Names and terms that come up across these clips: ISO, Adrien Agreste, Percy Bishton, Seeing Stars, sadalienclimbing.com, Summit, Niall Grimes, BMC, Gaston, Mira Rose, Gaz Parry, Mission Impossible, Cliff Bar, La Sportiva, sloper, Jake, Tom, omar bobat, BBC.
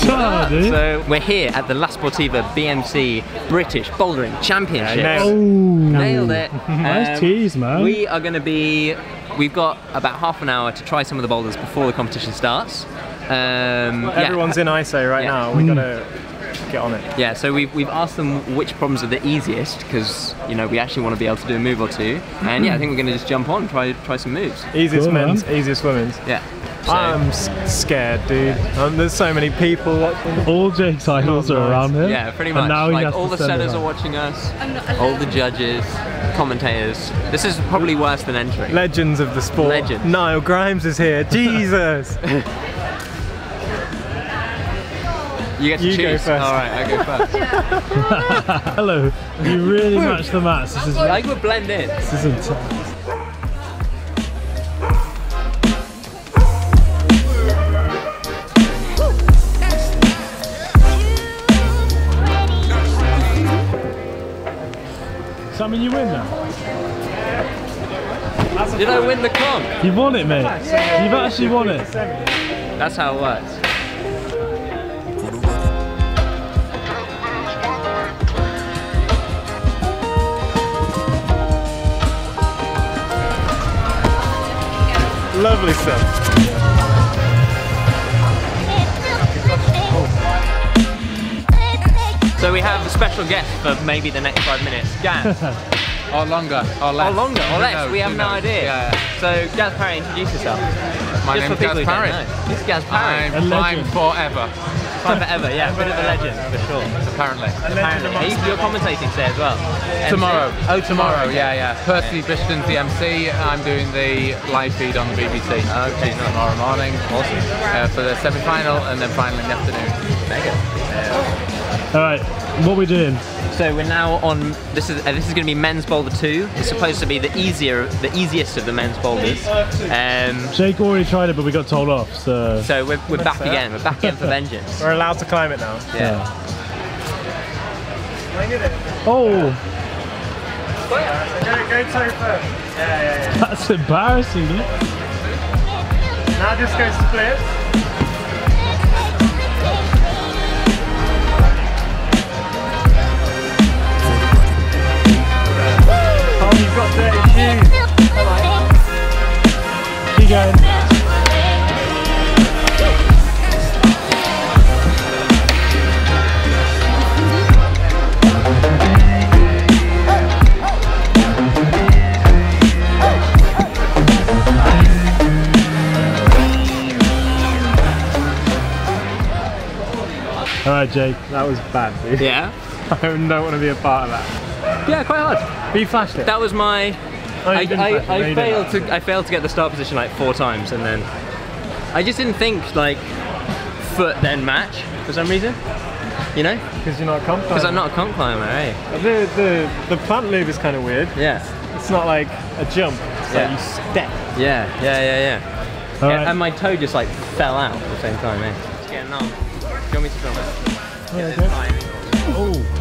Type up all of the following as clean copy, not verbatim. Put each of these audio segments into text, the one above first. So we're here at the La Sportiva BMC British Bouldering Championship. Nailed it. Nice tease, man. We are going to be, we've got about half an hour to try some of the boulders before the competition starts. Everyone's in ISO right now. We've got to get on it. Yeah, so we've asked them which problems are the easiest, because you know we actually want to be able to do a move or two. And yeah, I think we're going to just jump on and try some moves. Easiest men's, easiest women's. Yeah. So. I'm scared, dude. There's so many people watching. All Jake's idols are around here. Yeah, pretty much. And now like, all the setters are watching us, all the judges, commentators. This is probably worse than entering. Legends of the sport. Legends. Niall Grimes is here. Jesus! You get to choose. Go first. All right, I go first. Hello. You really match the mats. This is. I would blend in. This is intense. So I mean, you win now. Did I win the comp? You won it, mate. You've actually won it. That's how it works. Lovely stuff. So we have a special guest for maybe the next 5 minutes. Gaz. Or longer, or less. Or longer, or less. We have no idea. Yeah, yeah. So Gaz Parry, introduce yourself. My name's Gaz Parry. This is Gaz Parry. I'm forever. Forever, yeah. A bit of a legend, for sure. Apparently. You're commentating today as well. Tomorrow. MC. Oh, tomorrow, yeah, yeah. Percy Bishton, the MC. I'm doing the live feed on the BBC. Okay, nice. Tomorrow morning. Awesome. For the semi-final and then final in the afternoon. Mega. Alright, what are we doing? So we're now on, this is going to be men's boulder 2. It's supposed to be the easiest of the men's boulders. Jake already tried it, but we got told off, so... So we're back again, we're back again for vengeance. We're allowed to climb it now. Yeah. Oh! Go toe first. Yeah. That's embarrassing, dude. Now just go split. Got dirty shoes. Keep going. All right, Jake, that was bad, dude. Yeah? I don't want to be a part of that. Yeah, quite hard. But you flashed it. That was my... I failed to get the start position like 4 times, and then... I just didn't think, like, foot then match, for some reason. You know? Because you're not a comp climber. Because I'm not a comp climber, eh? The plant move is kind of weird. Yeah. It's not like a jump, it's like you step. Yeah. Right. And my toe just, like, fell out at the same time, eh? It's getting on. Do you want me to film it? Yeah, okay. Oh.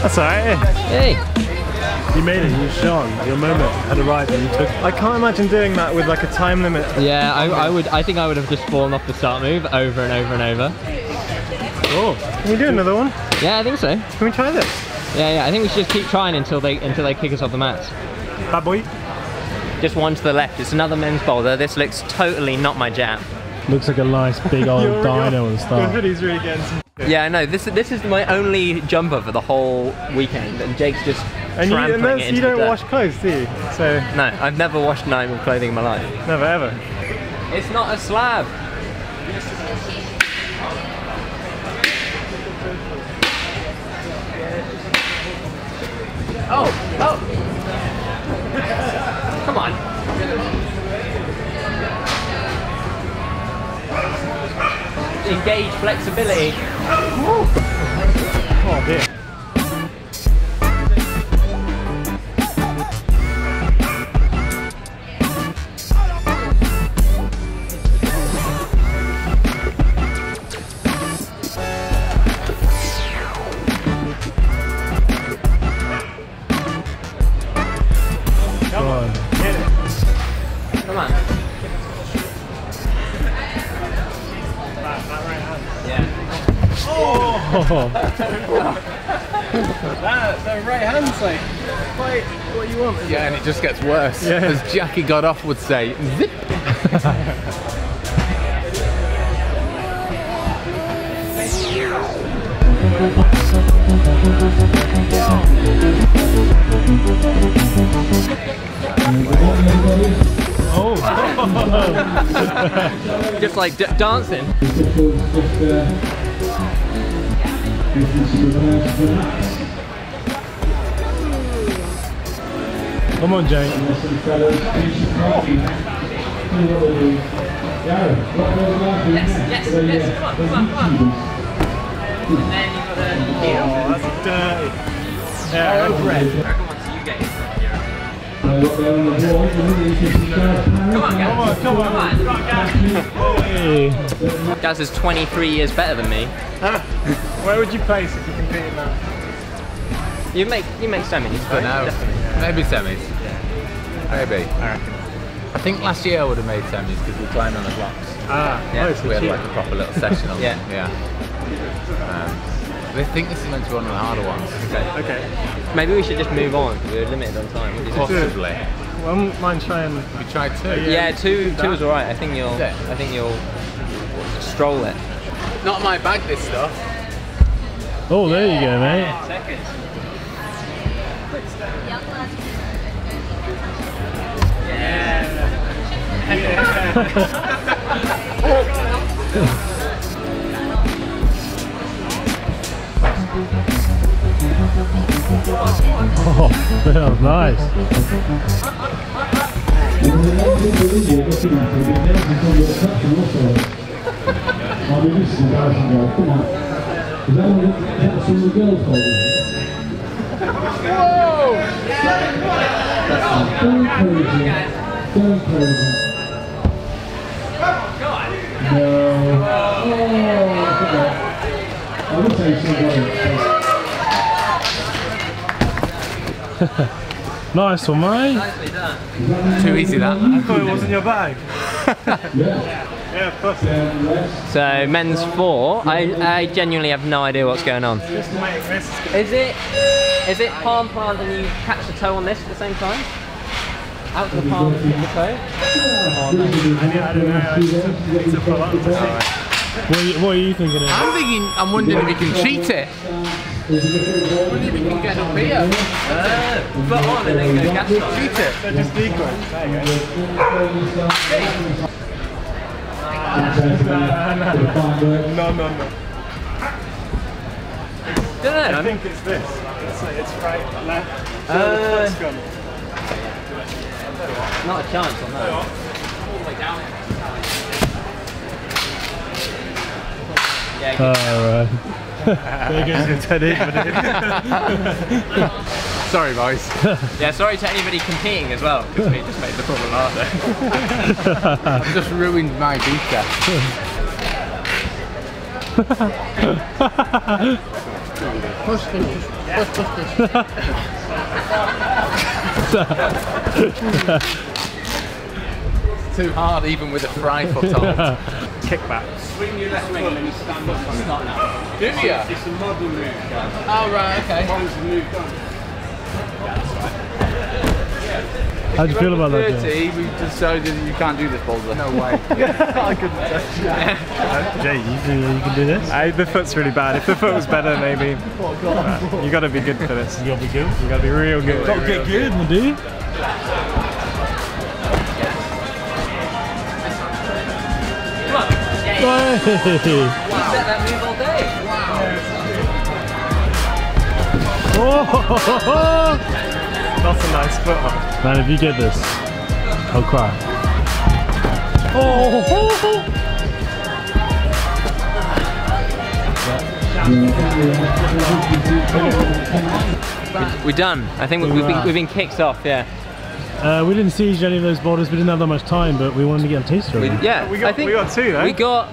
That's alright. Hey! You made it, you shone. Your moment had arrived and you took it. I can't imagine doing that with like a time limit. Yeah, I think I would have just fallen off the start move over and over and over. Oh. Can we do another one? Yeah, I think so. Can we try this? Yeah, I think we should just keep trying until they kick us off the mats. Bad boy. Just one to the left. It's another men's boulder. This looks totally not my jam. Looks like a nice big old dino and stuff. Your hoodie's really getting some. Yeah, I know. This is my only jumper for the whole weekend, and Jake's just trampling it into the dirt. You don't wash clothes, do you? So no, I've never washed an item of clothing in my life. Never ever. It's not a slab. Oh! Come on. Engage flexibility. Woo. Oh dear. Oh. that right hand's like quite what you want. Yeah, and it just gets worse. Yeah. As Jackie got off would say, zip. Oh. Just like dancing. Come on, Jake. Yes, yes, come on. And then you've got a... Oh, that's dirty. Yeah, over it. Come on, Gaz. Gaz is 23 years better than me. Where would you place if you competed now? You make semis, but no, definitely. Maybe semis. Yeah. Maybe. I reckon. I think last year I would have made semis because we climbed on the blocks. Ah, yeah. So we had like a proper little session on them. Yeah. They think this is meant to be one of the harder ones. Okay. Maybe we should just move on because we're limited on time. Possibly. Well, I wouldn't mind trying. We tried two. Yeah, two is alright. I think you'll stroll it. Not my bag, this stuff. Oh, there you go, mate. Yeah. Oh, that was nice. Whoa! Nice one, mate. Nicely done. Too easy, that. I thought it was in your bag. Yeah, so men's 4. I genuinely have no idea what's going on. Is it palm plant and you catch the toe on this at the same time? Out to the palm and the toe? Oh, no. I don't know. I just need to pull up. What are you thinking of? I'm wondering if you can cheat it. I wonder if you can get up here. Put on and then go Gaston. Cheat it. So just decoy. There you go. No. I think it's this. It's right, left. Not a chance on that. All the way down. Yeah. Alright. Sorry, boys. Yeah, sorry to anybody competing as well, because we just made the problem harder. Just ruined my beaker. Push this. Too hard, even with a fry foot on. Kickback. Swing your left leg and you stand up and start now. Do you? It's a model move. Oh right, okay. How do you feel about that? 30, we decided you can't do this, Boulder. No way. I couldn't touch that. Jay, you can do this? The foot's really bad. If the foot was better, maybe. You got to be good for this. You got to be good? You got to be real good. Got to get good, my dude. You set that move all day. Wow. That's a nice foot. Man, if you get this, Au qua. Oh, oh, oh. We're done. I think we've been kicked off, yeah. We didn't siege any of those borders. We didn't have that much time, but we wanted to get a taster of it. Yeah, we got two though. We got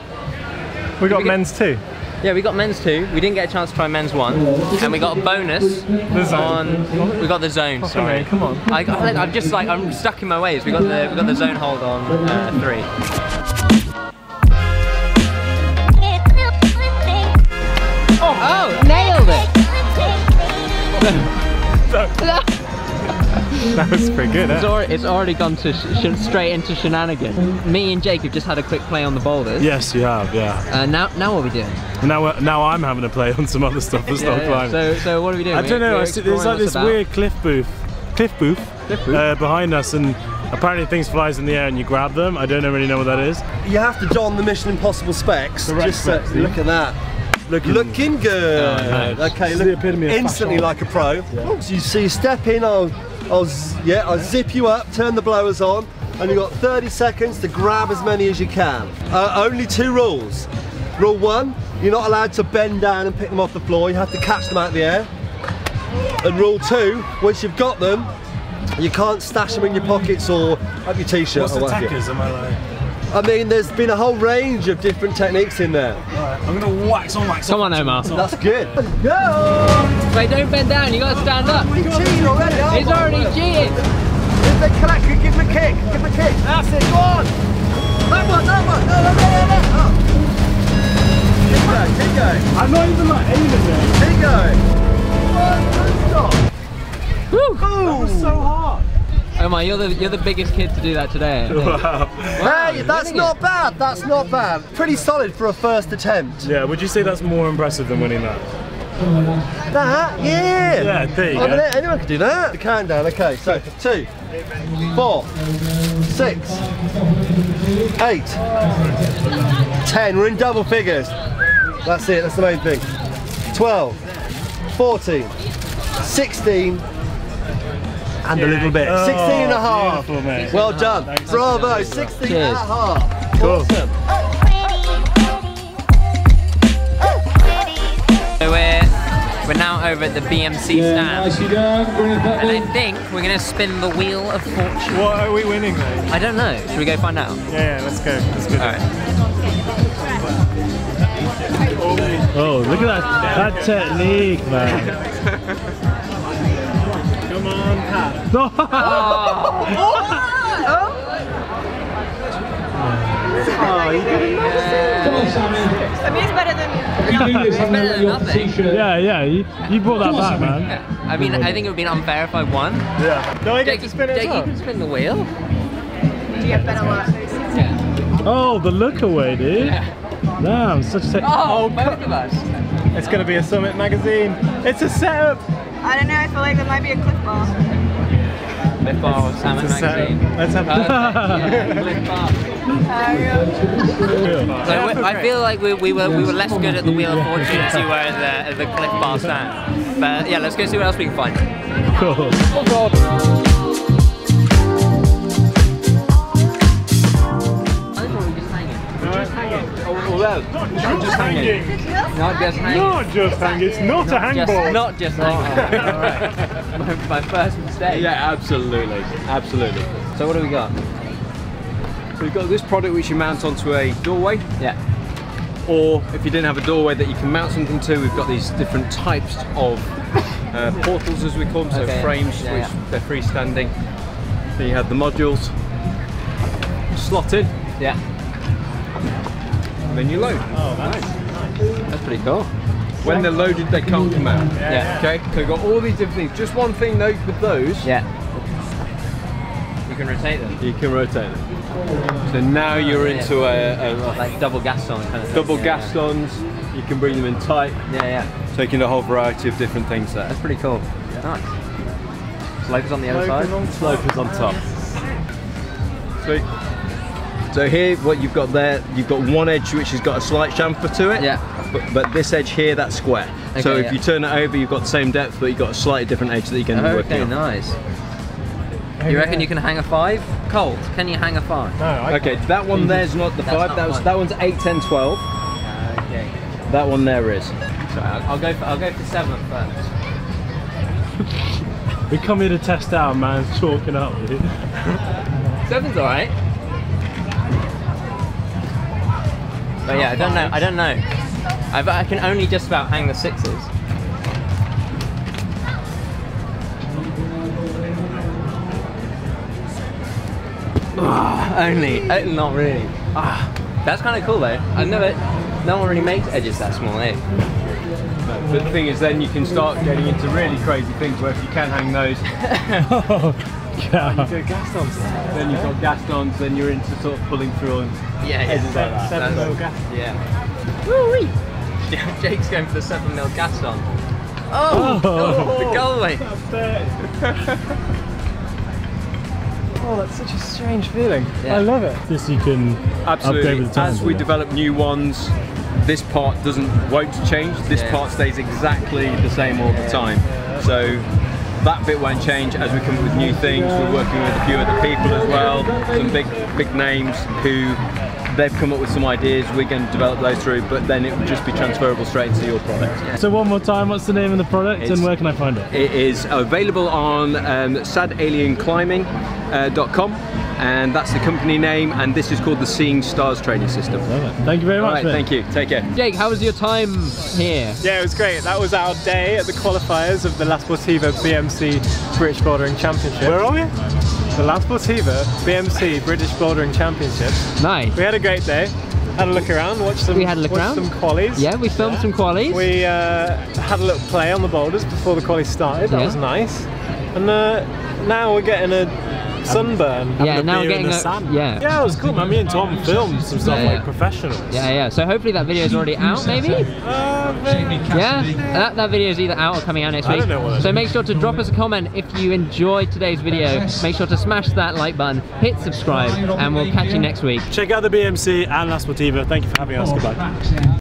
men's two. Yeah, we got men's two. We didn't get a chance to try men's one, and we got a bonus on. We got the zone. Fucking sorry, mate, come on. I'm just like I'm stuck in my ways. We got the zone hold on three. Oh, nailed it! That was pretty good, eh? It's already gone to straight into shenanigans. Me and Jake have just had a quick play on the boulders. Yes, you have, yeah. Now what are we doing? Now I'm having a play on some other stuff that's not climbing. So what are we doing? I don't know, there's like this weird cliff booth behind us, and apparently things flies in the air and you grab them. I don't really know what that is. You have to don the Mission Impossible specs. Look at that. Looking good. Oh, nice. Okay, look instantly like a pro. Yeah. Once you see, step in. I'll zip you up. Turn the blowers on, and you got 30 seconds to grab as many as you can. Only two rules. Rule one: you're not allowed to bend down and pick them off the floor. You have to catch them out of the air. And rule two: once you've got them, you can't stash them in your pockets or up your t-shirt. What's the tackers, am I like? I mean, there's been a whole range of different techniques in there. Right, I'm gonna wax on. Come on, Omar. That's good. Let's go! Wait, don't bend down, you gotta stand up. He's cheating already. He's already cheating. Give him a kick, give him a kick. That's it, go on! That one! No. Keep going. I'm not even like aiming there. Keep going. Stop. Woo! That was so hard. Oh my, you're the biggest kid to do that today. Wow. Hey, that's not bad, that's not bad. Pretty solid for a first attempt. Yeah, would you say that's more impressive than winning that? That? Yeah! Yeah, there you go. I mean, anyone could do that. The countdown, okay, so 2, 4, 6, 8, 10, we're in double figures. That's it, that's the main thing. 12, 14, 16, and a little bit. Oh, 16 and a half. Mate. Well done. Thanks. Bravo. 16 Cheers. And a half. Cool. Awesome. So we're now over at the BMC stand. And I think we're going to spin the wheel of fortune. What are we winning, mate? I don't know. Should we go find out? Yeah, let's go. Let's go. All right. Oh, look at that technique, man. Come on, Pat. No. Oh. Oh, you didn't notice it. Come on, Sammy. I mean, it's better than nothing. Yeah, you brought that back, man. Yeah. I mean, I think it would have been unfair if I won. Yeah. No, I get to spin it. Jake, you can spin the wheel. Do you have better luck? Yeah. Oh, the look away, dude. Yeah. Damn, such a. Oh, both of us. It's going to be a Summit magazine. It's a setup. I don't know, I feel like there might be a Cliff Bar. Cliff Bar or Summit magazine. Let's have a Cliff Bar. So I feel like we were less good at the Wheel of Fortune as you were at the Cliff Bar stand. But yeah, let's go see what else we can find. Cool. Not just hanging. Alright. My first mistake. Yeah, absolutely. So what do we got? So we've got this product which you mount onto a doorway. Yeah. Or if you didn't have a doorway that you can mount something to, we've got these different types of portals, as we call them, so frames, which they're freestanding. Then you have the modules slotted. Yeah. Then you load. Oh, nice. That's pretty cool. When they're loaded, they can't come out. Yeah. Okay. So we've got all these different things. Just one thing though with those. Yeah. You can rotate them. So now you're into a like double Gaston kind of thing. Double Gastons. Yeah. You can bring them in tight. Yeah. So you can do a whole variety of different things there. That's pretty cool. Yeah. Nice. Slopers on the other side. Slopers on top. Sweet. So here, what you've got there, you've got one edge which has got a slight chamfer to it, but this edge here, that's square. Okay, so if you turn it over, you've got the same depth, but you've got a slightly different edge that you're going to work on. Okay, nice. You reckon you can hang a 5? Colt, can you hang a 5? No, I can't. Okay, that one there's not the 5. That one's 8, 10, 12. Okay. That one there is. Sorry, I'll go for 7 first. We come here to test out, man. Chalking up, dude. 7's alright. But yeah, I don't know. I can only just about hang the 6s. Not really. That's kind of cool though. No one really makes edges that small, eh? No, but the thing is, then you can start getting into really crazy things where if you can hang those, you do Gastons. Then you've got Gastons, then you're into sort of pulling through on edges like that. 7mm Gaston. Yeah. Woo-wee! Jake's going for the 7mm Gaston. Oh! The goalie! That's it. Oh, that's such a strange feeling. Yeah. I love it. This you can update with the time. As we develop new ones, this part won't change. This part stays exactly the same all the time. So that bit won't change as we come up with new things. We're working with a few other people as well. Some big names who they've come up with some ideas. We're going to develop those through, but then it will just be transferable straight into your product. Yeah. So one more time, what's the name of the product and where can I find it? It is available on sadalienclimbing.com, and that's the company name, and this is called the Seeing Stars training system. Thank you very much. All right, thank you. Take care. Jake, how was your time here? Yeah, it was great. That was our day at the qualifiers of the La Sportiva BMC British Bouldering Championship. Where are we? The La Sportiva BMC British Bouldering Championship. Nice. We had a great day. Had a look around, watched some qualies. Yeah, we filmed some qualies. We had a little play on the boulders before the qualies started. That was nice. And now we're getting a sunburn. Yeah, now we're getting sun. Yeah. Yeah, it was cool, man. Me and Tom filmed some stuff like professionals. Yeah, yeah. So hopefully that video is already out, maybe. That video is either out or coming out next week. So make sure to drop us a comment if you enjoyed today's video. Make sure to smash that like button, hit subscribe, and we'll catch you next week. Check out the BMC and La Sportiva. Thank you for having us. Goodbye.